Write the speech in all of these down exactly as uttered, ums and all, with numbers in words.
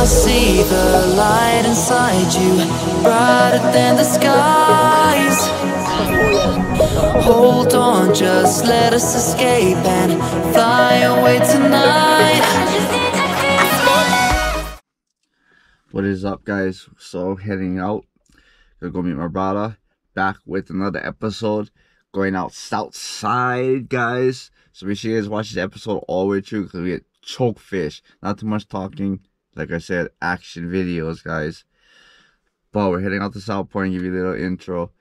I see the light inside you, brighter than the skies. Hold on, just let us escape and fly away tonight. What is up, guys? So heading out, gonna go meet my brother. Back with another episode, going out south side, guys. So make sure you guys watch this episode all the way through because we get choke fish. Not too much talking. Like I said, action videos, guys. But we're heading out to South Point. Give you a little intro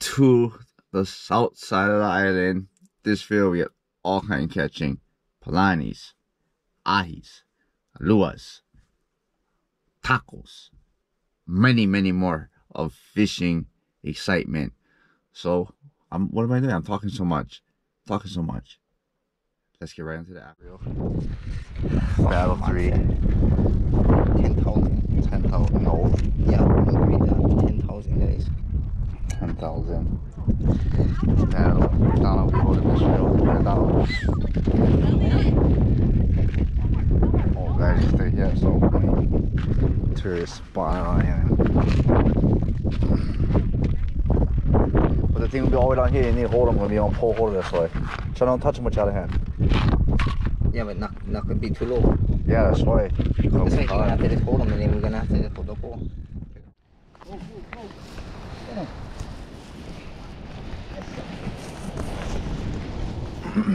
to the south side of the island. This field we get all kind of catching: punalnis, ahis, uluas, tacos, many, many more of fishing excitement. So I'm what am I doing? I'm talking so much. Talking so much. Let's get right into the app. Battle three. ten thousand. ten thousand. No. Yeah, we'll read that. ten thousand, guys. ten thousand. Battle. Now we go to this field. ten thousand. Oh, guys, they, yeah, so many tourists spawn on him. But the thing will be all the way down here. You need to hold them. We'll be on pole holder this way. Try not to touch them with your other hand. Yeah, but not, not going to be too low. Yeah, that's why. That's why we're going to have to just hold them and then we're going to have to just hold the pole. Go, go, go. Yeah.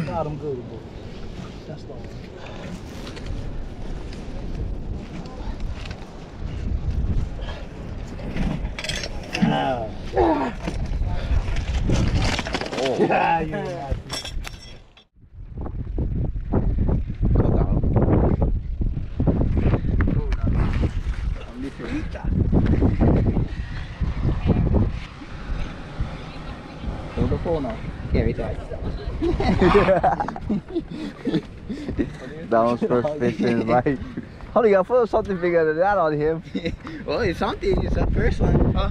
Got him good, boy. That's the one. Ah. Oh. Yeah, you got it. Yeah, we died. That was first fish in his life. How do you got something bigger than that on him? Well, it's something. It's that first one. Huh?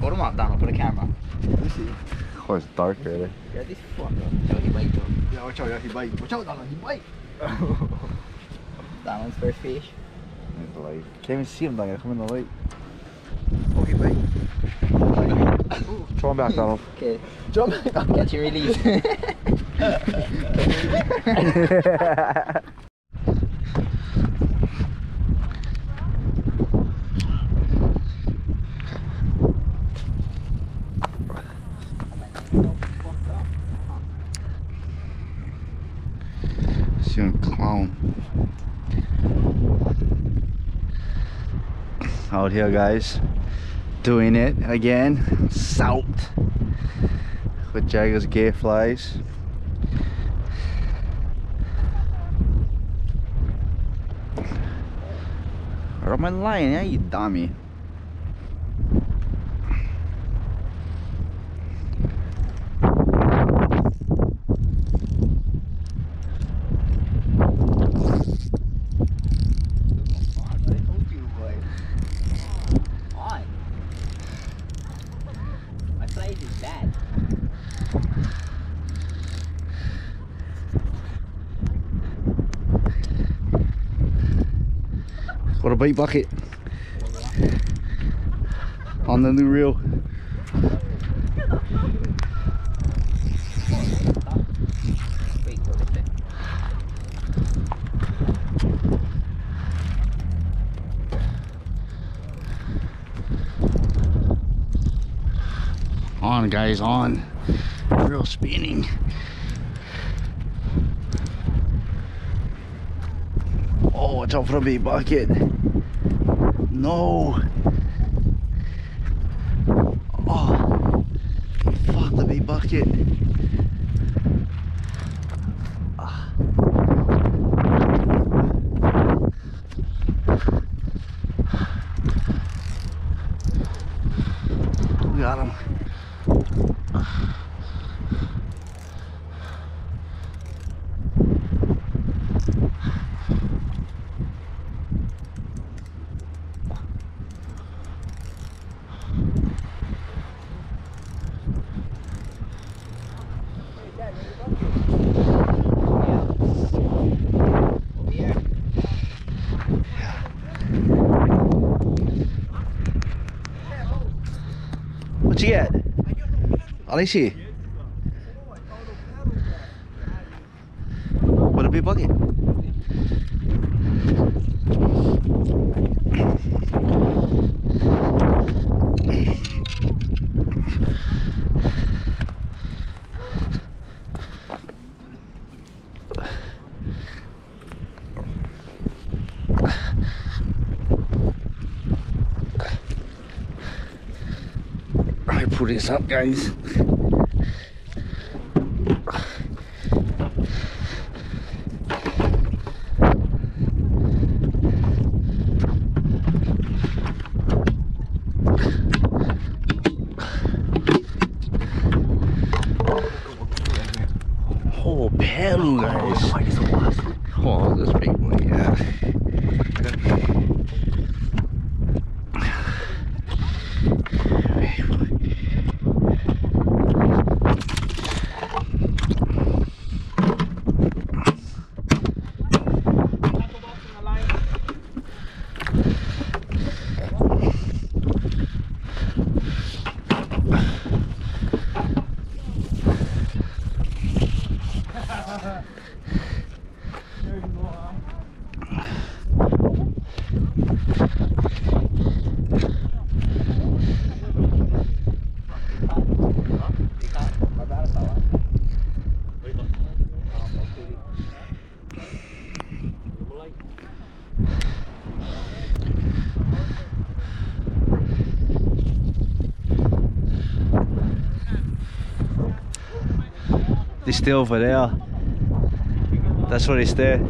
Hold him up, Donald, for the camera. Let me see. Of course, it's dark already. Yeah, this fucker. Watch out, he bite, though. Yeah, watch out, yeah, he bite. Watch out, Donald, he bite. Donald's first fish. There's the light. Can't even see him, Donald. Come in the light. Oh, he bite. Throw him back, Donald. Okay. Jump back. Catch and release. See him clown. Out here, guys. Doing it again, south with Jagger's gay flies. Or am I lying? Yeah, you dummy. What a bait bucket on the new reel. On, guys, on. Reel spinning. Oh, watch out for the bait bucket. No. Oh, fuck the big bucket. Ah. We got him. Alishi. Would it be buggy? I pull this up, guys. Oh, paddle, guys. Oh, this big one, yeah. They stay over there. That's where they stay.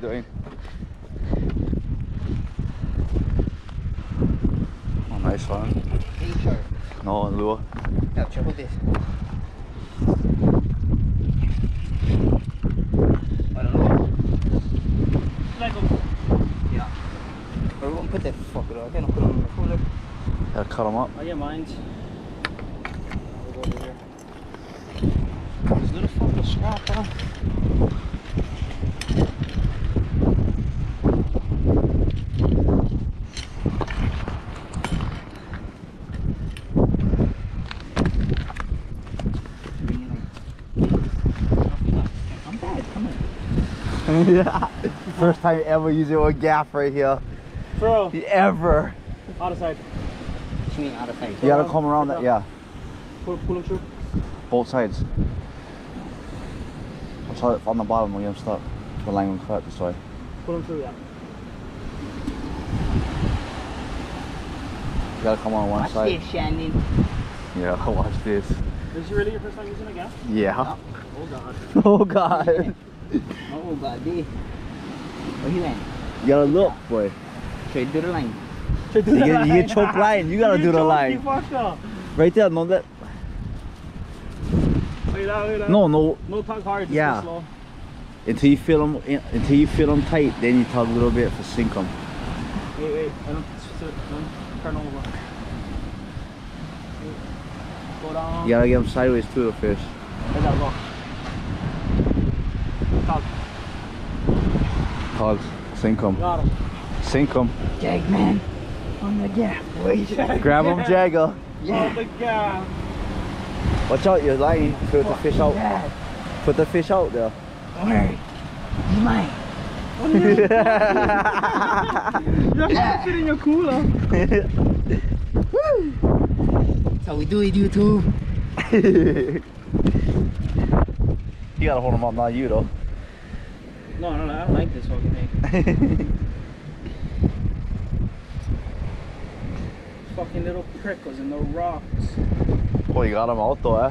Doing. Oh, nice one. Sure? No, on lure. Yeah, triple this. I don't know. Let go. Yeah. But we won't put that fucker up. I can't put him on the floor. Yeah, cut him up. I don't mind. We'll go over here. There's a little fucking scrap on. Yeah, first time ever using a gaff right here. Bro. Ever. Out of sight. What do you mean out of sight? You gotta come around that, yeah. Pull, pull them through. Both sides. I'll try it on the bottom when I'm stuck. We're lying on the this way. Pull them through, yeah. You gotta come on one watch side. Watch this, Shannon. Yeah, watch this. Is this really your first time using a gaff? Yeah. Oh, God. Oh, God. Oh, buddy. Where he went? You gotta look, yeah. Boy. Straight through the line. Straight through the you, line. You get choke line. You gotta you do the line. Right there, no that. Wait, wait, wait. No, no. No, talk hard. Yeah. Slow. Until you feel them, until you feel them tight, then you tug a little bit for sink them. Wait, wait, I don't, turn over. Go down. You gotta get them sideways too, the fish. I gotta go. Tug. Tugs, sink them. Got him. Sink them. Jag man, on the gap, boy. Grab them, Jagger. Yeah. On the gap. Watch out, you're lying. Put the fish out. Dad. Put the fish out there. Don't worry, he's mine. Oh, no. You're actually yeah. shit in your cooler. That's how we do it, YouTube. You gotta hold him up, not you though. No, no, no, I don't like this fucking thing. Fucking little prickles in the rocks. Well, you got him out though, eh?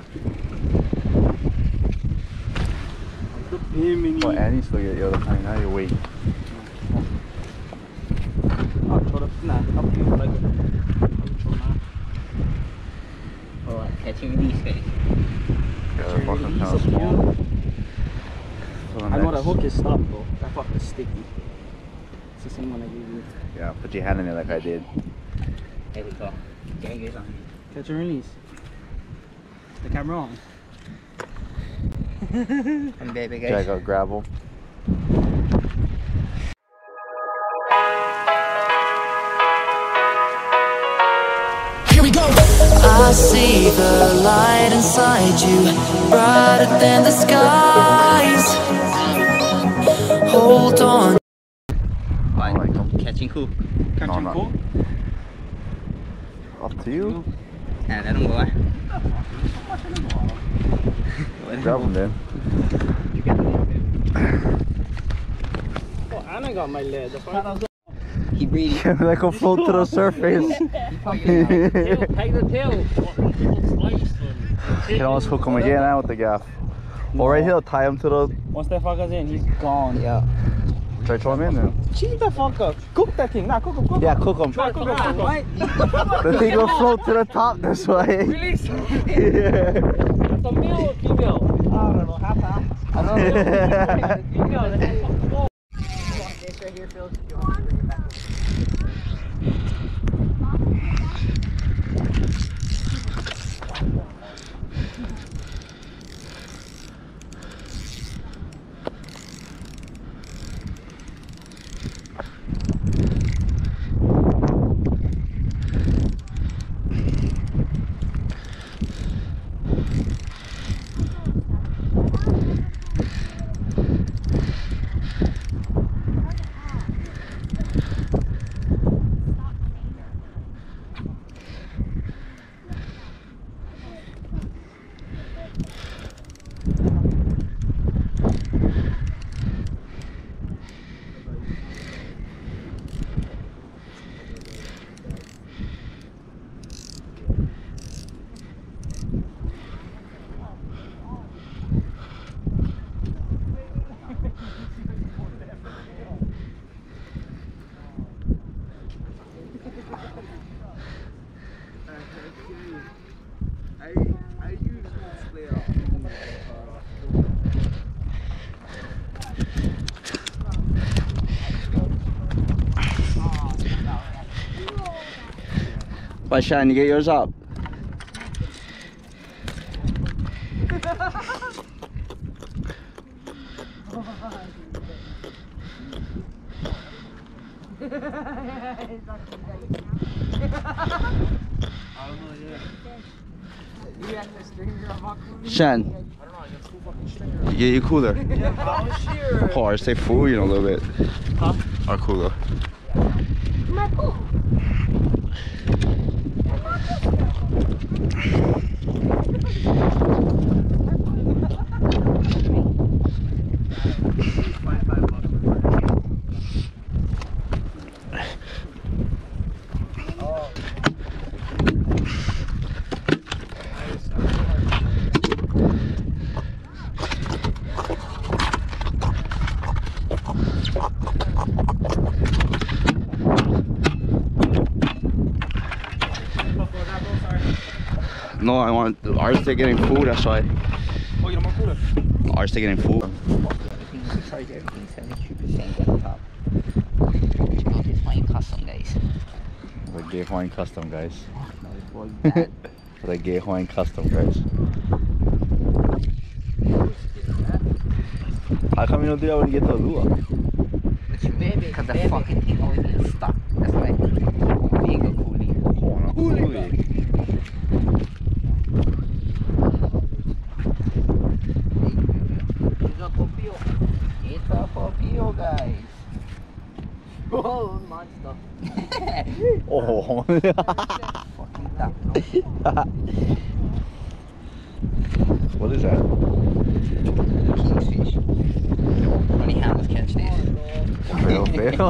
But Annie's still get the other thing, now you're waiting. Oh, catching these guys. Yeah, they're fucking kind of small. I know the hook is stopped though, that fuck is sticky. It's the same one I gave you. Yeah, put your hand in it like I did. There we go. Jaggers on it. Catch and release. The camera on. I'm baby, guys. Check out gravel. Here we go. I see the light inside you, brighter than the skies. Hold on. Why? Catching who? Catching no, who? Up to you. Yeah, let him go. Grab him, then. You get it. Oh, Anna got my lid. He breathed. Like a float to the surface. Take the tail. You can always hook him again out with the gaff. No. Or right here, tie him to the. Once that fucker's in, he's gone. Yeah. Try to throw him in now. Cheat the fucker. Cook that thing. Nah, cook him. Cook. Yeah, cook him. Try cook him. Cook him. Right? The thing will float to the top this way. Release. Yeah. The male or female? I don't know, half half. I don't know. Female, that's a fucking ball. This right here, Phil, if you want to bring it back. Why, Shine, you get yours up? Shine, you get your cooler. Oh, I say fool, you know, a little bit. Huh? Our cooler. My cool. No, I want ours. They're getting food. That's why. Oh, you don't want food. Ours. They're getting food. close everything seventy-two percent down top. Which means we're flying custom, guys. We're gay Hawaiian custom, guys. No, it was bad. We're gay Hawaiian custom, guys. How come you don't do that when you get to Ulua? It's baby. Because the baby. Fucking thing always gets stuck. That's why. Liga Kuli. Kona Kuli. It's a popio, guys. Oh, monster. Oh. What is that? Kingfish. Only hammers catch this. Oveo, oveo.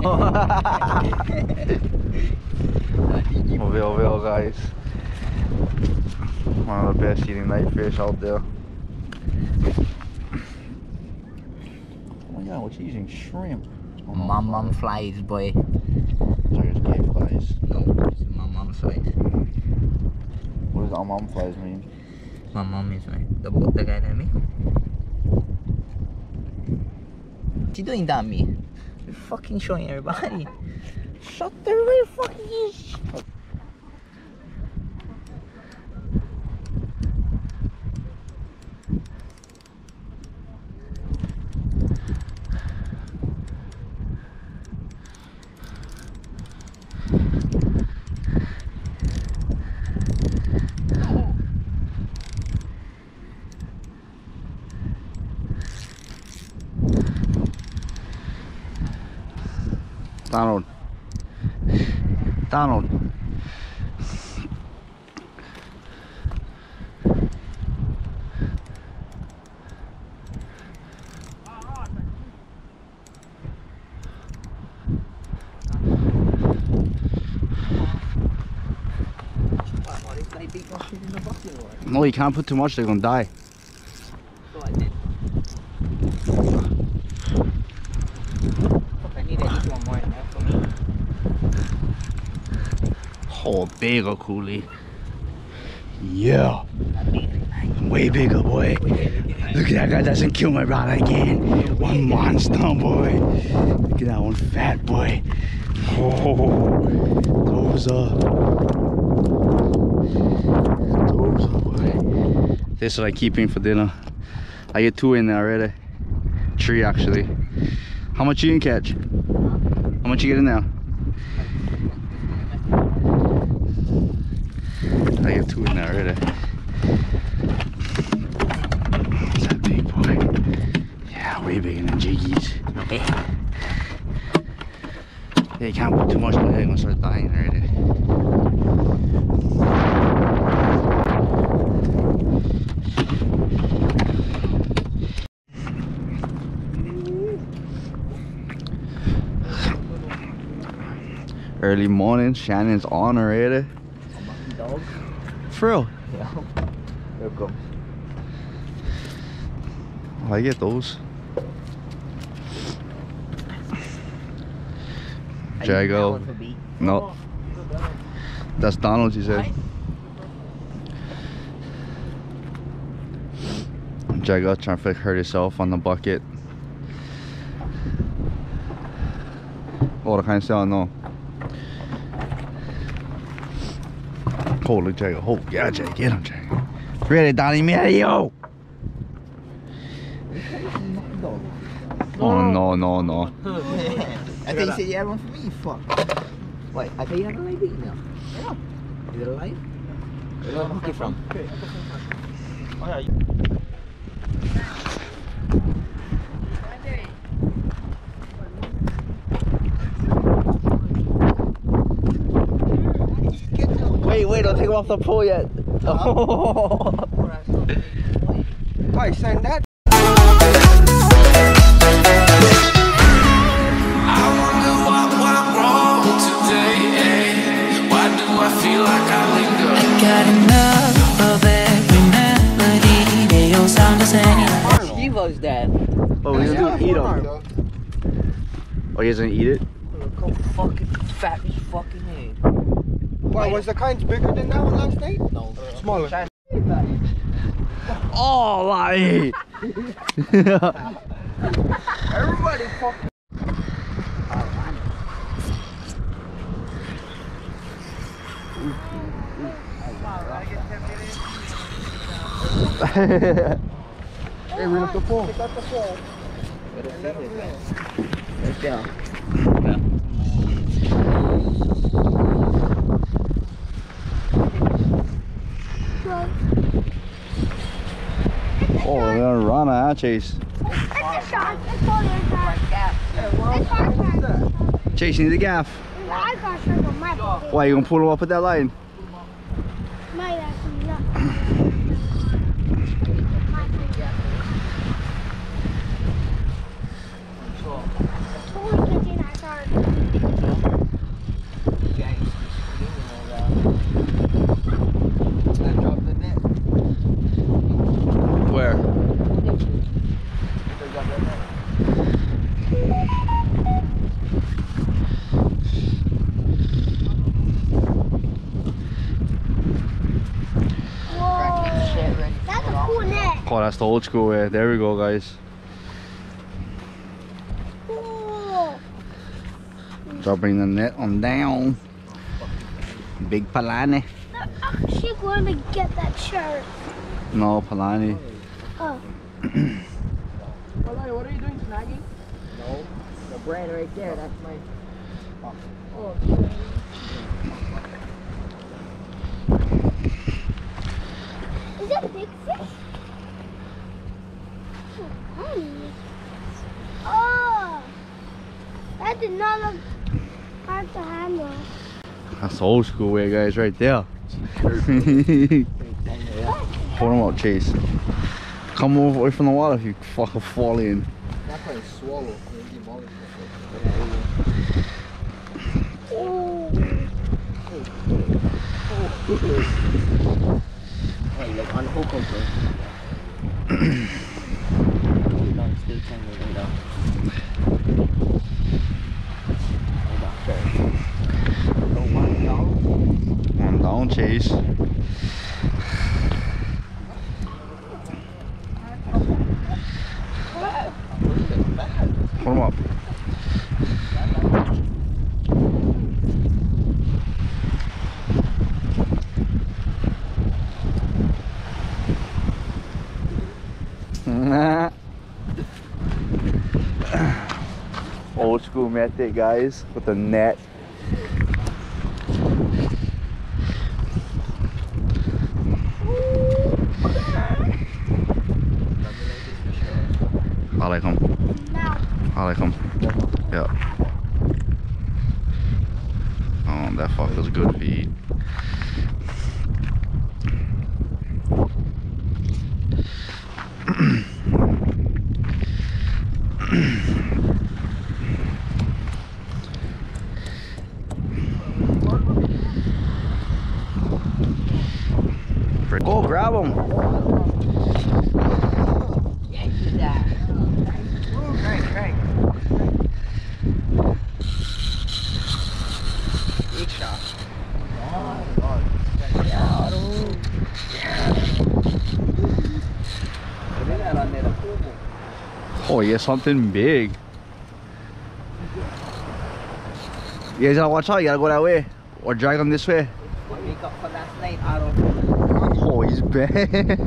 Oveo, oveo, guys. One of the best eating night fish out there. Yeah, we're using shrimp. Oh, mom, mom flies, boy. There's gay flies. No, it's my mom flies. What does our mom flies mean? My mom is like the boat, the guy that me. What you doing, dummy? You're fucking showing everybody. Shut the real fucking shit. Donald. Donald. No, you can't put too much, they're gonna die. Oh, bigger coolie. Yeah. Way bigger, boy. Look at that guy, doesn't kill my rod again. One monster, boy. Look at that one, fat boy. Oh, those are. Those are, boy. This is what I keep in for dinner. I get two in there already. Three, actually. How much you can catch? How much you get in there? I get two in there already. Is that big boy? Yeah, way bigger than Jiggies. Okay. Yeah, you can't put too much on the head, you're gonna start dying already. Early morning, Shannon's on already. For real? Yeah. There it goes. Oh, I get those. Jago. No. That's Donald, you said. Jago trying to hurt herself on the bucket. Oh, the kind of no. Holy Jago, oh yeah, Jago, get him, Jago. Ready, Donnie, me, yo! Oh no, no, no. I thought you said you had one for me, you fuck. Wait, I thought you had a live now. Yeah. Is it alive? Where's the monkey from? Wait, don't take him off the pole yet. Oh. Wait, send that. I wonder what went wrong today. Eh? Why do I feel like I linger? I got enough of every melody. They all sound the same. Steve-O's dad. Oh, he doesn't eat them. Oh, he doesn't eat it? Look how fucking fat his fucking head. Why, was the kinds bigger than that one last night? No. Smaller. Oh, my. Everybody somebody popped. Hey, we look at the fall. They got the fall. Right down. Oh, they're gonna run at Chase. Chase, you need the gaff. Why, you gonna pull him up with that line? Oh, that's the old school way. There we go, guys. Cool. Dropping the net on down. Big punalni. She's going to get that shark. No, punalni. Oh. Punalni, what are you doing, snagging? No, the bread right there. That's my. Oh. Is that a big fish? Oh, that did not look hard to handle. That's old school way, guys, right there. Pull him out, Chase. Come over away from the water if you fucking fall in. That kind of swallow. One down, Chase. Pull him up. Nah. Old school method, guys, with a net. I like him. I like him. Yeah. Oh, that fucker's good feed. Go grab him. Yeah, oh, great, great. Big shot. Oh, God. Yeah. Yeah. Oh, yeah, something big. You guys gotta watch out, you gotta go that way. Or drag him this way. Wake up for last night, Otto. Oh, he's bad.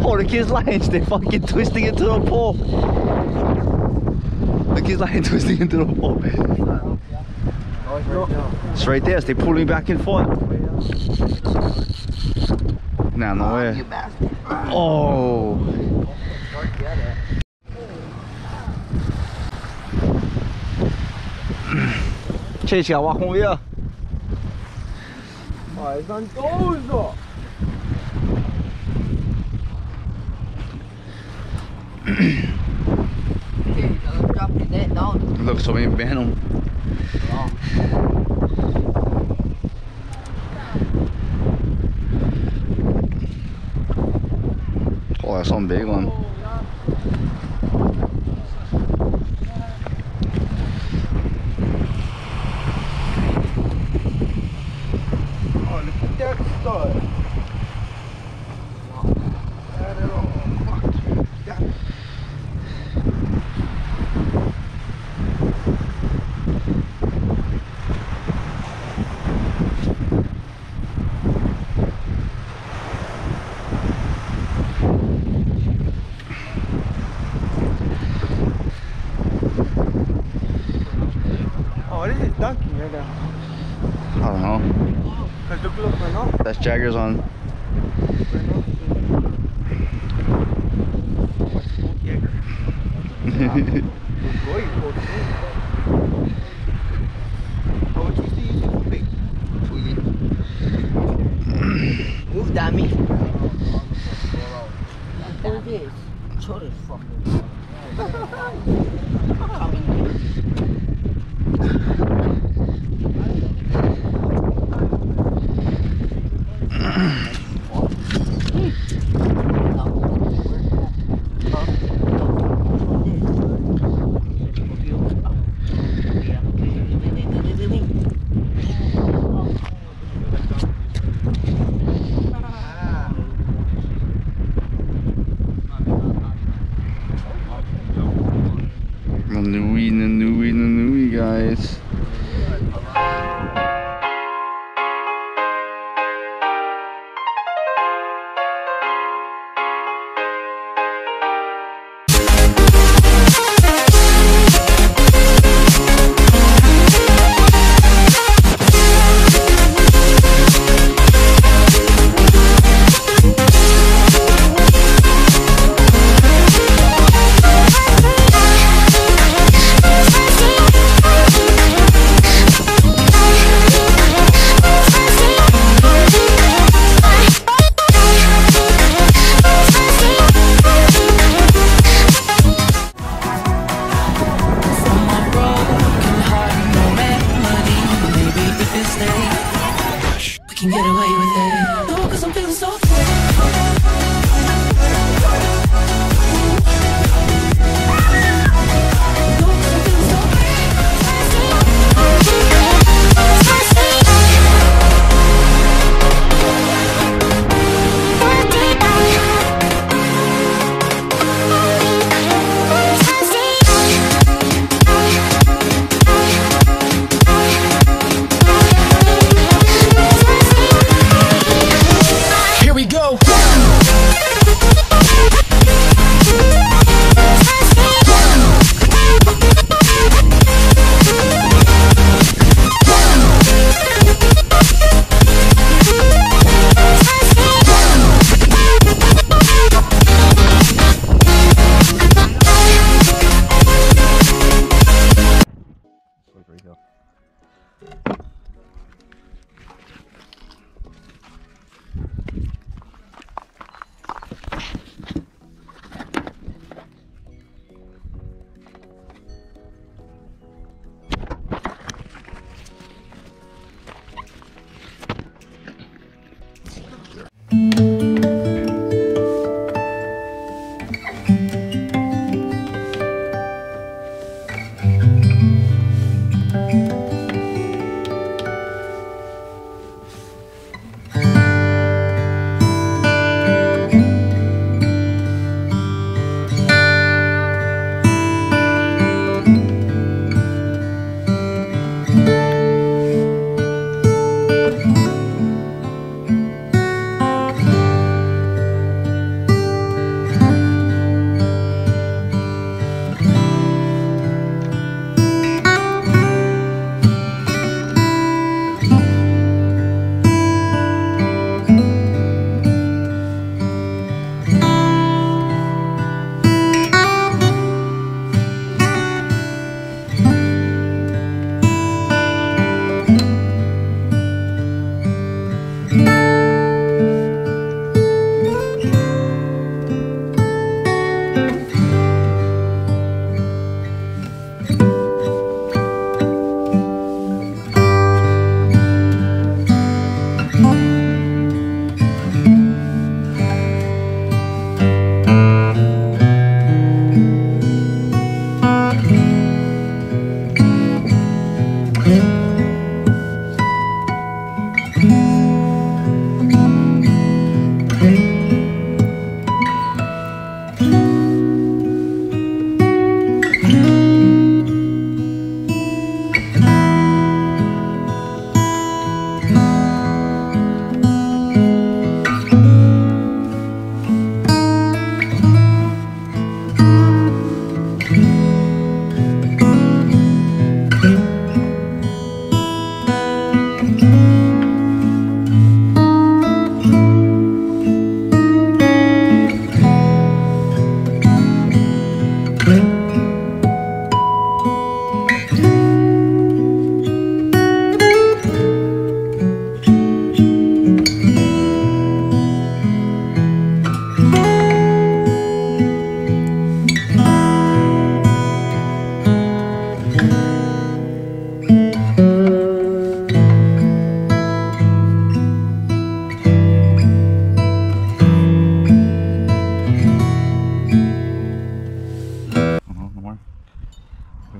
Oh, the kid's lines, they fucking twisting into the pole. The kid's line twisting into the pole. It's right there, so they pulling back and forth. Nah, no way. Oh. Chase, you gotta walk over here. Oh, it's on goals though. Look, so many venom. Oh, that's some big one. Oh, look at that stuff. That is all fucked. right now? I don't know. That's Jagger's on. Move that me. Nanui, nanui, nanui, guys. Can get away with it. No, cause I'm feeling so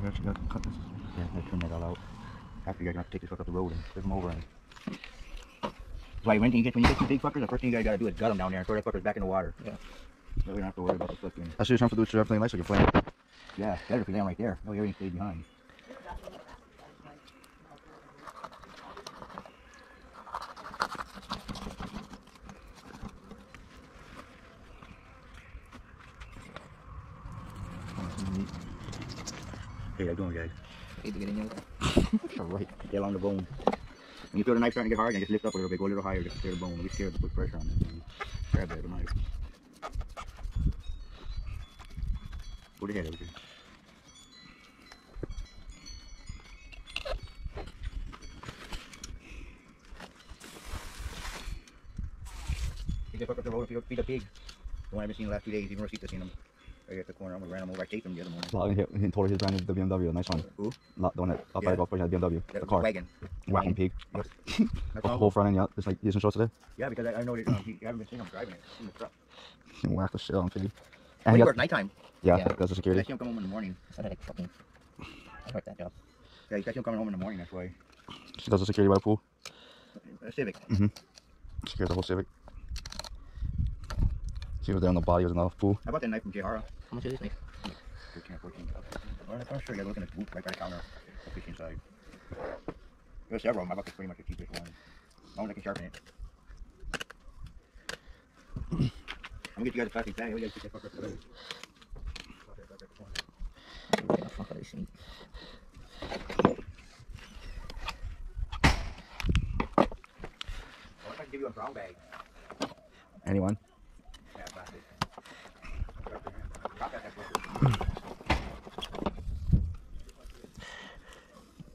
Maybe I should go cut this. Yeah, no, trim that all out. After you're going to have to take this truck up the road and flip them over. And... that's why when you get when you get some big fuckers, the first thing you guys gotta do is gut them down there and throw that fuckers back in the water. Yeah. So we don't have to worry about the flipping. That's what you're trying to do, everything nice like a plan. Yeah, better for them right there. No, everything stayed behind. Hey, how you doing, guys? Need to get in here. Alright, get along the bone. When you feel the knife starting to get hard, you just lift up a little bit, go a little higher, just tear the bone. We scared to put pressure on it. Grab that with a knife. Put the head over here. You can fuck up the road if you feed a pig. The one I've been seeing the last few days, even Rosita's seen them. Right at the corner, I'm gonna ran him over. I taped him the other morning. He, he totally just ran into the B M W. Nice one. Who? Not the one that up by the golf pushing at the B M W. The, the car. Wagon. Whacking pig. Yep. The whole awful. Front end, yeah. Just like he isn't shows today. Yeah, because I, I know that um, you haven't been seeing him driving it. It's in the truck. He whacked the shit on pig. And he worked nighttime. Yeah, yeah, that's the security. I see him coming home in the morning. So I fucking. I hurt that job. Yeah, you guys see him coming home in the morning. That's why. She does the security by the pool. A Civic. Mm-hmm. Secured the whole Civic. She was there on the body. It was in the pool. How about that knife from J R? How much is this knife? thirteen or fourteen. I'm sure you're looking at the boot right by the counter. The fishing side. There's several of them. I bought this pretty much the cheapest one. I want to sharpen it. I'm gonna get you guys a plastic bag. You guys get that fucker today. What the fuck are they seeing? I want to give you a brown bag. Anyone? Yeah, plastic.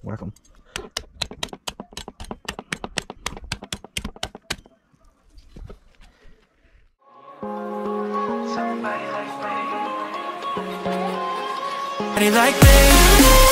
Whack them. Somebody like me. Somebody like me.